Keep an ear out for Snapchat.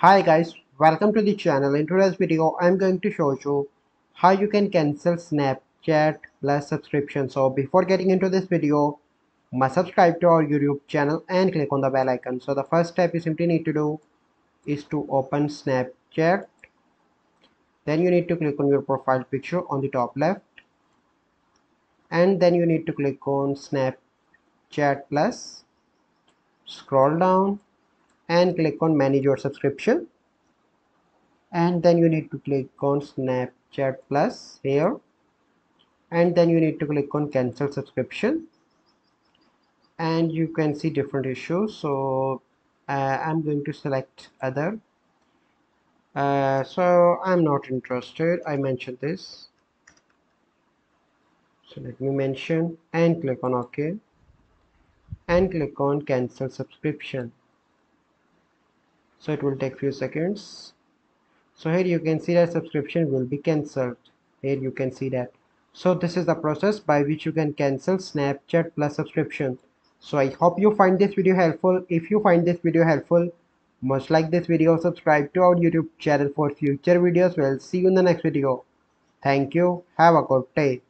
Hi guys, welcome to the channel. In today's video I'm going to show you how you can cancel Snapchat Plus subscription. So before getting into this video, must subscribe to our YouTube channel and click on the bell icon. So the first step you simply need to do is to open Snapchat. Then you need to click on your profile picture on the top left, and then you need to click on Snapchat Plus, scroll down and click on manage your subscription, and then you need to click on Snapchat Plus here, and then you need to click on cancel subscription. And you can see different issues, so I'm going to select other. So I'm not interested, I mentioned this, so let me mention and click on OK and click on cancel subscription. So it will take few seconds. So here you can see that subscription will be cancelled. Here you can see that. So this is the process by which you can cancel Snapchat Plus subscription. So I hope you find this video helpful. If you find this video helpful, must like this video, subscribe to our YouTube channel for future videos. We'll see you in the next video. Thank you. Have a good day.